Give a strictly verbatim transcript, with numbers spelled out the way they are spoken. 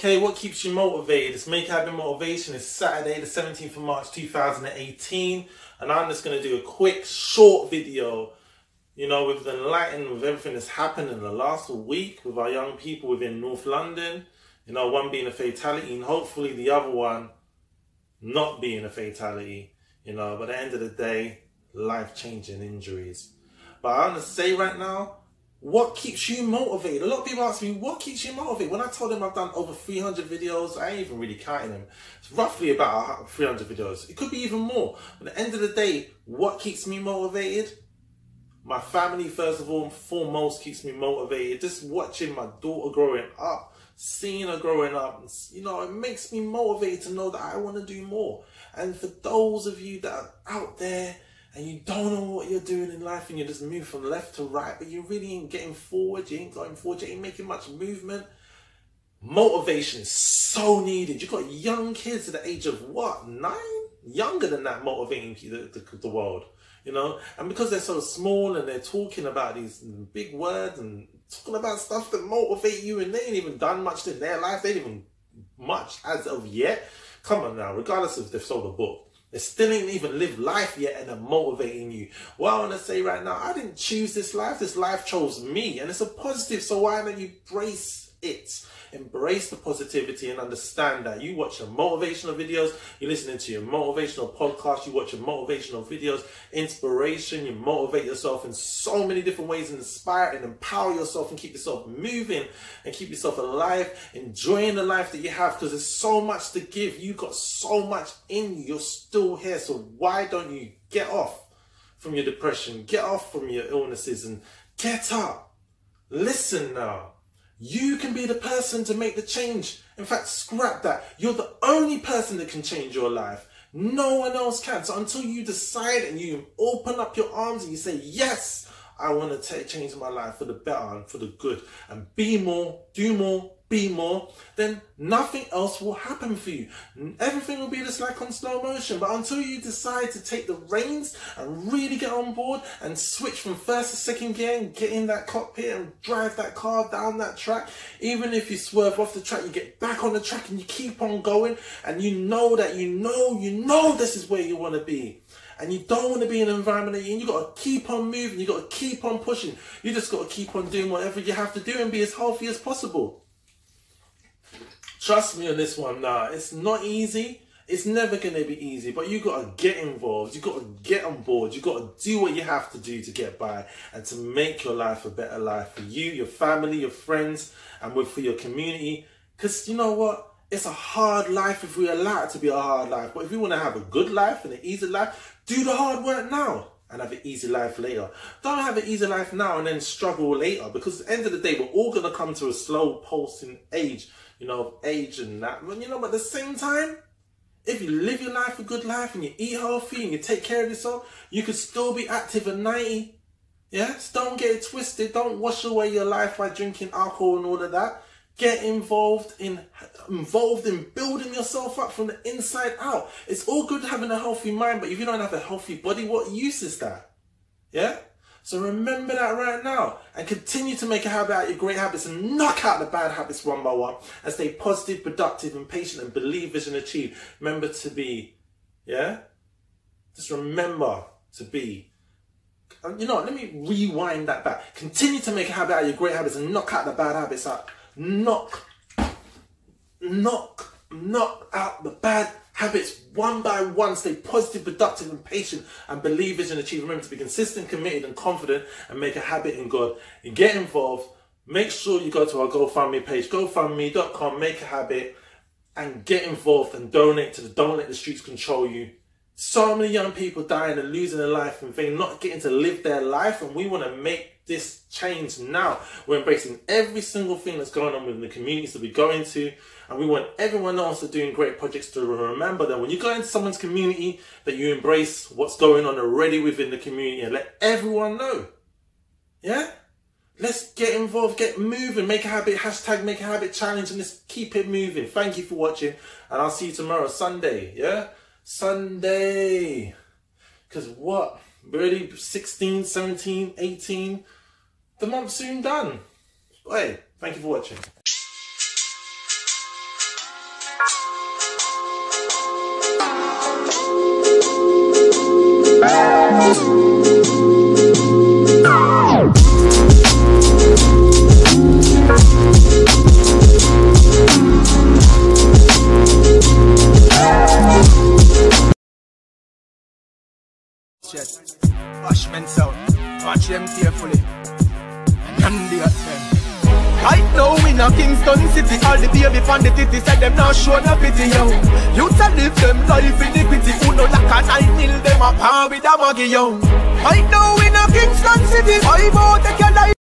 Okay, what keeps you motivated? It's Make a Habit Motivation. It's Saturday the seventeenth of March two thousand eighteen, and I'm just going to do a quick short video, you know, with the enlightenment, with everything that's happened in the last week with our young people within North London, you know, one being a fatality and hopefully the other one not being a fatality, you know, but at the end of the day, life-changing injuries. But I want to say right now, what keeps you motivated? A lot of people ask me, what keeps you motivated? When I told them I've done over three hundred videos, I ain't even really counting them. It's roughly about three hundred videos. It could be even more. But at the end of the day, what keeps me motivated? My family, first of all, and foremost, keeps me motivated. Just watching my daughter growing up, seeing her growing up, you know, it makes me motivated to know that I want to do more. And for those of you that are out there, and you don't know what you're doing in life and you just move from left to right, but you really ain't getting forward, you ain't going forward, you ain't making much movement. Motivation is so needed. You've got young kids at the age of what, nine? Younger than that motivating the, the, the world, you know? And because they're so small and they're talking about these big words and talking about stuff that motivate you, and they ain't even done much in their life, they ain't even much as of yet. Come on now, regardless if they've sold a book, they still ain't even lived life yet and they're motivating you. Well, I want to say right now, I didn't choose this life. This life chose me, and it's a positive. So why don't you brace it? Embrace the positivity and understand that. You watch your motivational videos, you're listening to your motivational podcast, you watch your motivational videos, inspiration, you motivate yourself in so many different ways, and inspire and empower yourself and keep yourself moving and keep yourself alive, enjoying the life that you have, because there's so much to give. You got so much in you, you're still here. So why don't you get off from your depression, get off from your illnesses, and get up? Listen now. You can be the person to make the change. In fact, scrap that. You're the only person that can change your life. No one else can. So until you decide and you open up your arms and you say, yes, I want to change my life for the better and for the good, and be more, do more, be more, then nothing else will happen for you. Everything will be just like on slow motion. But until you decide to take the reins and really get on board and switch from first to second gear and get in that cockpit and drive that car down that track, even if you swerve off the track, you get back on the track and you keep on going, and you know that you know, you know this is where you want to be. And you don't want to be in an environment that you're in. You've got to keep on moving. You've got to keep on pushing. You just got to keep on doing whatever you have to do and be as healthy as possible. Trust me on this one now. Nah, it's not easy. It's never going to be easy. But you got to get involved. You got to get on board. You got to do what you have to do to get by and to make your life a better life for you, your family, your friends, and with, for your community. Because you know what? It's a hard life if we allow it to be a hard life. But if you want to have a good life and an easy life, do the hard work now and have an easy life later. Don't have an easy life now and then struggle later, because at the end of the day, we're all going to come to a slow pulsing age, you know, of age and that. But, you know, but at the same time, if you live your life a good life and you eat healthy and you take care of yourself, you could still be active at ninety. Yeah? So don't get it twisted. Don't wash away your life by drinking alcohol and all of that. Get involved in involved in building yourself up from the inside out. It's all good having a healthy mind, but if you don't have a healthy body, what use is that? Yeah? So remember that right now, and continue to make a habit out of your great habits and knock out the bad habits one by one, and stay positive, productive, and patient, and believe, vision, achieve. Remember to be, yeah? Just remember to be. You know, let me rewind that back. Continue to make a habit out of your great habits and knock out the bad habits out. Knock, knock, knock out the bad habits one by one. Stay positive, productive, and patient, and believe, vision, achieve. Remember to be consistent, committed, and confident, and make a habit in God. And get involved. Make sure you go to our GoFundMe page, GoFundMe dot com, Make a Habit, and get involved and donate to the Don't Let the Streets Control You. So many young people dying and losing their life and they're not getting to live their life, and we want to make this change now. We're embracing every single thing that's going on within the communities that we go into, and we want everyone else that's doing great projects to remember that when you go into someone's community, that you embrace what's going on already within the community and let everyone know. Yeah? Let's get involved, get moving, make a habit, hashtag make a habit challenge, and let's keep it moving. Thank you for watching, and I'll see you tomorrow, Sunday, yeah? Sunday. Because what? Really, sixteen, seventeen, eighteen, the month's soon done. Hey, thank you for watching. Wash men sound, watch them carefully, and I'm the them. Right now in a Kingston city, all the baby from the titty said them not show no pity, yo. You tell live them life iniquity, who no lack and I kneel them apart with a muggy, yo. Right now in a Kingston city, I'm out the can